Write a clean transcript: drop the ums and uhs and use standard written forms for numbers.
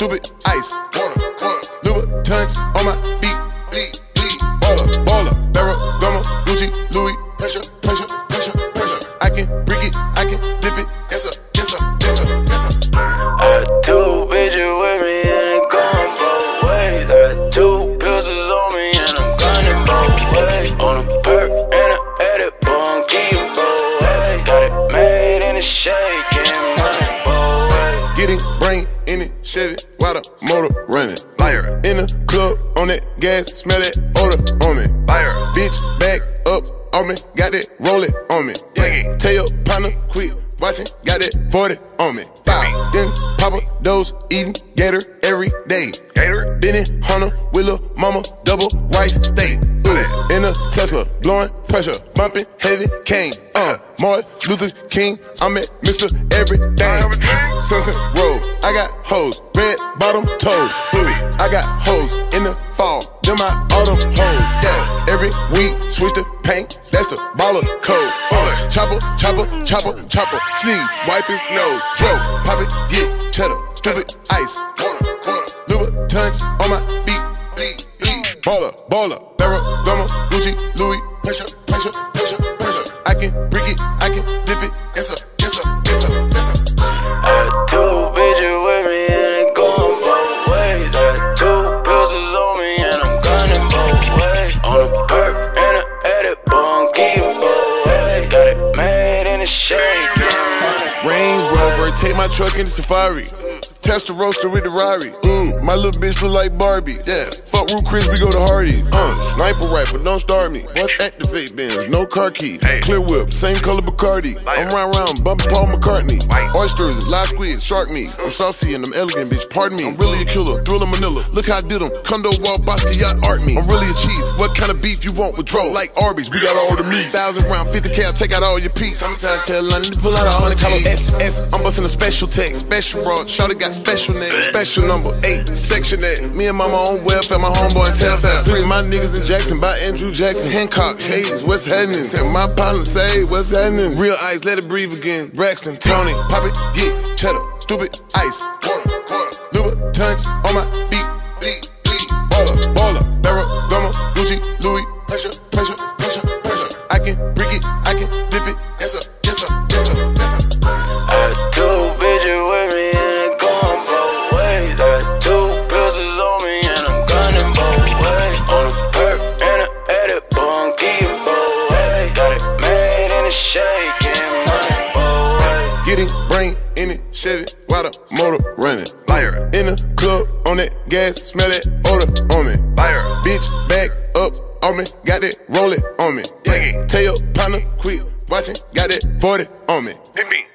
Stupid ice, water, Louboutins on my feet, bleed, baller, Barra, Goma, Gucci, Louis, pressure. I can break it, I can dip it, yes sir. I had two bitches with me and it gone both ways. I had two pills on me and I'm gunning both ways. On a perk and I had it, but I'm getting both ways. Got it made in the shade, getting money both ways. Getting brain in it, shit it. Why the motor running? Liar. In the club, on that gas, smell that odor on me. Liar. Bitch, back up on me, got that roll it on me. Yeah. Tail panda, quick, watching, got that 40 on me. Five. Then Papa Doe's eating gator every day. Gator. Benny Hunter, Willow, Mama, double white steak. In a Tesla, blowing pressure, bumping heavy cane. Martin Luther King, I'm at Mr. Everything. Sunset Road, I got hoes, red bottom toes. I got hoes in the fall, then my autumn hoes. Yeah. Every week, switch the paint, that's the baller code. Chopper, sneeze, wipe his nose. Dro, pop it, get cheddar, stupid ice. Louboutins on my feet, bleed. Baller. Barra, Goma, Gucci, Louis, pressure. I can break it, I can dip it, yes sir. I had two bitches with me and it going both ways. I had two pills on me and I'm gunning both ways. On a perk and I had it, but I'm getting both ways. Got it made in the shade, getting money. Range Rover, take my truck in the Safari. Test the roaster with the Rari. My little bitch look like Barbie. Yeah, fuck Root Chris, we go to Hardee's. Sniper rifle, don't starve me. Once activate bins, no car key. Hey. Clear whip, same color Bacardi. Lighter. I'm round, bumping Paul McCartney. White. Oysters, live squid, shark meat. I'm saucy and I'm elegant, bitch, pardon me. I'm really a killer, thriller manila. Look how I did them. Condo wall, Basqquiat art me. I'm really a chief. What kind of beef you want with draw? Like Arby's, we got all the meat. 1,000 round, 50K, I'll take out all your piece. Sometimes tell London to pull out all the color. SS, I'm busting a special tech. Special broad, shawty got special neck. Special number 8, section that. Me and my own welfare, my homeboy and Telfair. Three of my niggas in Jackson by Andrew Jackson. Hancock, Hayes, what's happening? And my partner say, what's happening? Real ice, let it breathe again. Braxton, Tony, pop it, get cheddar. Stupid ice, water. Louboutins on my feet, bleed. Baller, Barra, Goma, Gucci, Louis, pressure. I can break it, I can dip it. Yes sir. I had two bitches with me and it gone both ways. I had two pills on me and I'm gunning both ways. On a perk and I had it, but I'm getting both ways. Got it made in the shade, getting money both ways. Getting brain in it, shit it, while the motor running. Liar. In the club, on that gas, smell that odor on me. Liar. Bitch, back up on me, got that roll it on me. Yeah. Tail, panda, quick, watching, got that 40 on me.